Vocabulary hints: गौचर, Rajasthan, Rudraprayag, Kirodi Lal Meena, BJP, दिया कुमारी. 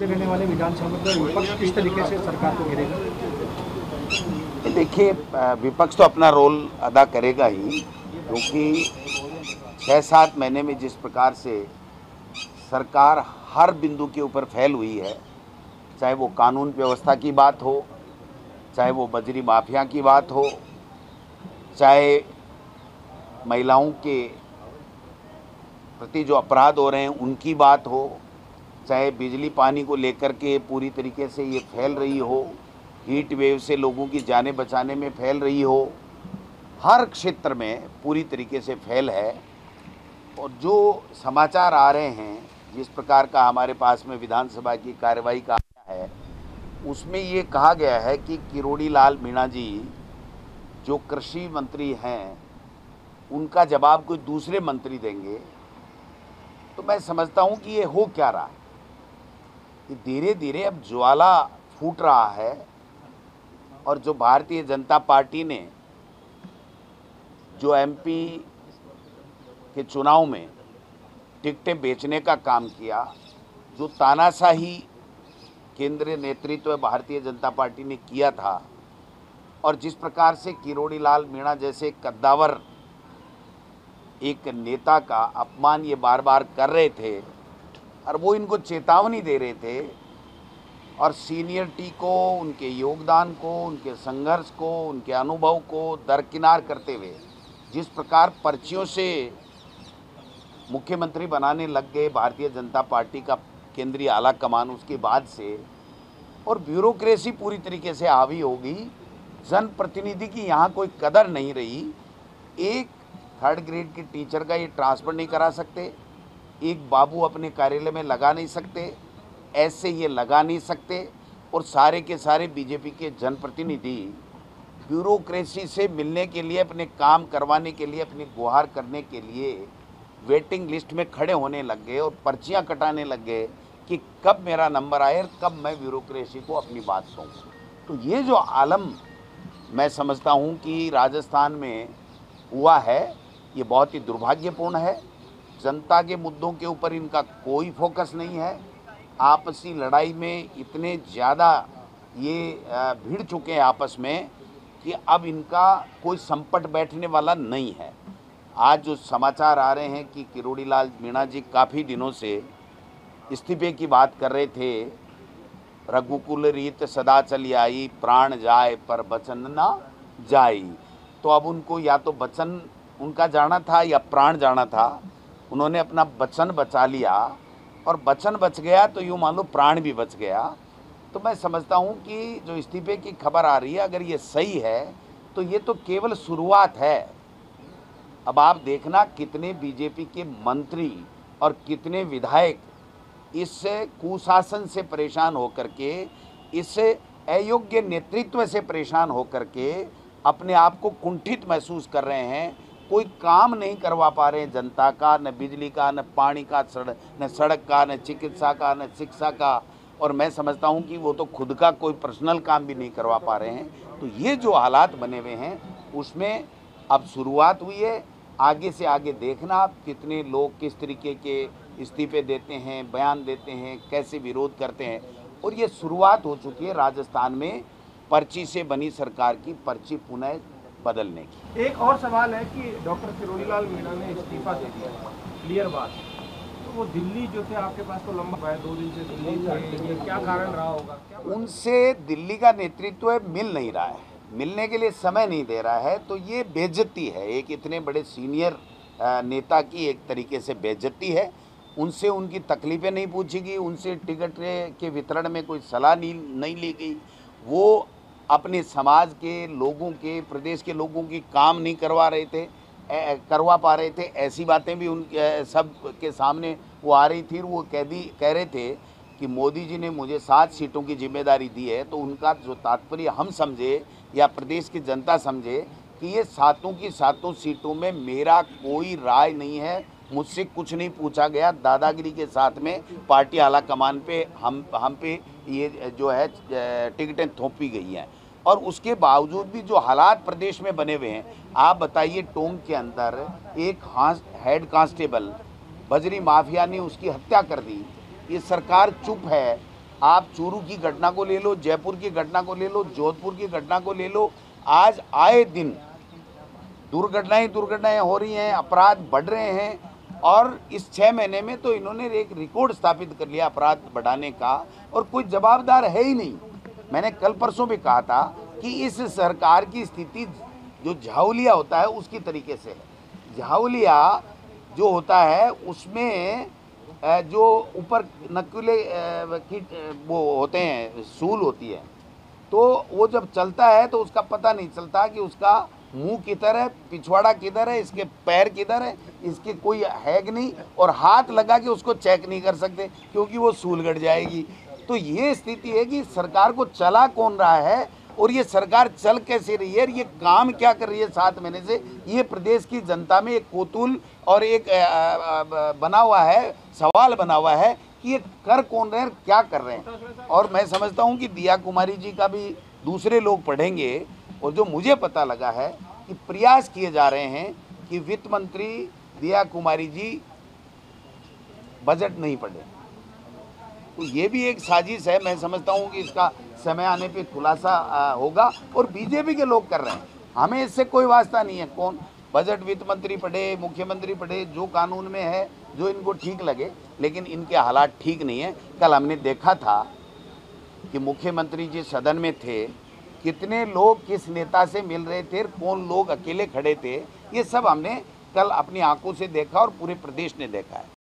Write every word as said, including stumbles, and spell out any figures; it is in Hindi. देखते रहने वाले विधानसभा का विपक्ष किस तरीके से सरकार को घेरेगा? देखिए, विपक्ष तो अपना रोल अदा करेगा ही, क्योंकि छः सात महीने में जिस प्रकार से सरकार हर बिंदु के ऊपर फैल हुई है, चाहे वो कानून व्यवस्था की बात हो, चाहे वो बजरी माफिया की बात हो, चाहे महिलाओं के प्रति जो अपराध हो रहे हैं उनकी बात हो, चाहे बिजली पानी को लेकर के पूरी तरीके से ये फैल रही हो, हीट वेव से लोगों की जानें बचाने में फैल रही हो, हर क्षेत्र में पूरी तरीके से फैल है। और जो समाचार आ रहे हैं, जिस प्रकार का हमारे पास में विधानसभा की कार्यवाही का आया है, उसमें ये कहा गया है कि किरोड़ी लाल मीणा जी जो कृषि मंत्री हैं उनका जवाब कोई दूसरे मंत्री देंगे, तो मैं समझता हूँ कि ये हो क्या रहा है कि धीरे धीरे अब ज्वाला फूट रहा है। और जो भारतीय जनता पार्टी ने जो एमपी के चुनाव में टिकटें बेचने का काम किया, जो तानाशाही केंद्रीय नेतृत्व भारतीय जनता पार्टी ने किया था, और जिस प्रकार से किरोड़ी लाल मीणा जैसे कद्दावर एक नेता का अपमान ये बार बार कर रहे थे, और वो इनको चेतावनी दे रहे थे, और सीनियरिटी को, उनके योगदान को, उनके संघर्ष को, उनके अनुभव को दरकिनार करते हुए जिस प्रकार पर्चियों से मुख्यमंत्री बनाने लग गए भारतीय जनता पार्टी का केंद्रीय आला कमान, उसके बाद से और ब्यूरोक्रेसी पूरी तरीके से हावी हो गई, जनप्रतिनिधि की यहाँ कोई कदर नहीं रही। एक थर्ड ग्रेड के टीचर का ये ट्रांसफ़र नहीं करा सकते, एक बाबू अपने कार्यालय में लगा नहीं सकते, ऐसे ये लगा नहीं सकते, और सारे के सारे बीजेपी के जनप्रतिनिधि ब्यूरोक्रेसी से मिलने के लिए, अपने काम करवाने के लिए, अपनी गुहार करने के लिए वेटिंग लिस्ट में खड़े होने लग गए और पर्चियां कटाने लग गए कि कब मेरा नंबर आए और कब मैं ब्यूरोक्रेसी को अपनी बात कहूँ। तो ये जो आलम मैं समझता हूँ कि राजस्थान में हुआ है, ये बहुत ही दुर्भाग्यपूर्ण है। जनता के मुद्दों के ऊपर इनका कोई फोकस नहीं है, आपसी लड़ाई में इतने ज़्यादा ये भिड़ चुके हैं आपस में कि अब इनका कोई संपट बैठने वाला नहीं है। आज जो समाचार आ रहे हैं कि किरोड़ी लाल मीणा जी काफ़ी दिनों से इस्तीफे की बात कर रहे थे, रघुकुल रीत सदा चली आई, प्राण जाए पर बचन ना जाई, तो अब उनको या तो बचन उनका जाना था या प्राण जाना था, उन्होंने अपना बचन बचा लिया, और बचन बच गया तो यूँ मान लो प्राण भी बच गया। तो मैं समझता हूँ कि जो इस्तीफे की खबर आ रही है, अगर ये सही है तो ये तो केवल शुरुआत है। अब आप देखना कितने बीजेपी के मंत्री और कितने विधायक इस कुशासन से परेशान होकर के, इस अयोग्य नेतृत्व से परेशान होकर के अपने आप को कुंठित महसूस कर रहे हैं, कोई काम नहीं करवा पा रहे हैं जनता का, न बिजली का, न पानी का, सड़क न सड़क का, न चिकित्सा का, न शिक्षा का, और मैं समझता हूं कि वो तो खुद का कोई पर्सनल काम भी नहीं करवा पा रहे हैं। तो ये जो हालात बने हुए हैं उसमें अब शुरुआत हुई है, आगे से आगे देखना आप कितने लोग किस तरीके के इस्तीफे देते हैं, बयान देते हैं, कैसे विरोध करते हैं। और ये शुरुआत हो चुकी है राजस्थान में पर्ची से बनी सरकार की पर्ची पुनः बदलने की। एक और सवाल है कि डॉक्टर किरोड़ी लाल मीणा ने इस्तीफा दे दिया, क्लियर बात, तो वो दिल्ली जो थे आपके पास तो लंबा है, दो दिन से दिल्ली थे, क्या कारण रहा होगा? उनसे दिल्ली का नेतृत्व मिल नहीं रहा है, मिलने के लिए समय नहीं दे रहा है, तो ये बेइज्जती है, एक इतने बड़े सीनियर नेता की एक तरीके से बेइज्जती है। उनसे उनकी तकलीफ़ें नहीं पूछी गई, उनसे टिकट के वितरण में कोई सलाह नहीं नहीं ली गई, वो अपने समाज के लोगों के, प्रदेश के लोगों की काम नहीं करवा रहे थे, ए, करवा पा रहे थे, ऐसी बातें भी उन ए, सब के सामने वो आ रही थी। वो कह दी कह रहे थे कि मोदी जी ने मुझे सात सीटों की जिम्मेदारी दी है, तो उनका जो तात्पर्य हम समझे या प्रदेश की जनता समझे कि ये सातों की सातों सीटों में मेरा कोई राय नहीं है, मुझसे कुछ नहीं पूछा गया, दादागिरी के साथ में पार्टी आला कमान पे हम हम पे ये जो है टिकटें थोपी गई हैं। और उसके बावजूद भी जो हालात प्रदेश में बने हुए हैं, आप बताइए, टोंक के अंदर एक हेड कांस्टेबल बजरी माफिया ने उसकी हत्या कर दी, ये सरकार चुप है, आप चूरू की घटना को ले लो, जयपुर की घटना को ले लो, जोधपुर की घटना को ले लो, आज आए दिन दुर्घटनाएं दुर्घटनाएं हो रही हैं, अपराध बढ़ रहे हैं। और इस छः महीने में तो इन्होंने एक रिकॉर्ड स्थापित कर लिया अपराध बढ़ाने का, और कोई जवाबदार है ही नहीं। मैंने कल परसों भी कहा था कि इस सरकार की स्थिति जो झाउलिया होता है उसकी तरीके से है। झाउलिया जो होता है उसमें जो ऊपर नकुले की वो होते हैं, सूल होती है, तो वो जब चलता है तो उसका पता नहीं चलता कि उसका मुंह किधर है, पिछवाड़ा किधर है, इसके पैर किधर है, इसके कोई हैग नहीं, और हाथ लगा के उसको चेक नहीं कर सकते क्योंकि वो सूल गड़ जाएगी। तो ये स्थिति है कि सरकार को चला कौन रहा है और ये सरकार चल कैसे रही है, ये काम क्या कर रही है सात महीने से, ये प्रदेश की जनता में एक कोतूल और एक बना हुआ है, सवाल बना हुआ है कि ये कर कौन रहे हैं, क्या कर रहे हैं। और मैं समझता हूँ कि दिया कुमारी जी का भी दूसरे लोग पढ़ेंगे, और जो मुझे पता लगा है कि प्रयास किए जा रहे हैं कि वित्त मंत्री दिया कुमारी जी बजट नहीं पढ़े, तो ये भी एक साजिश है। मैं समझता हूँ कि इसका समय आने पे खुलासा होगा, और बीजेपी के लोग कर रहे हैं, हमें इससे कोई वास्ता नहीं है। कौन बजट वित्त मंत्री पढ़े, मुख्यमंत्री पढ़े, जो कानून में है जो इनको ठीक लगे, लेकिन इनके हालात ठीक नहीं है। कल हमने देखा था कि मुख्यमंत्री जी सदन में थे, कितने लोग किस नेता से मिल रहे थे, कौन लोग अकेले खड़े थे, ये सब हमने कल अपनी आंखों से देखा और पूरे प्रदेश ने देखा है।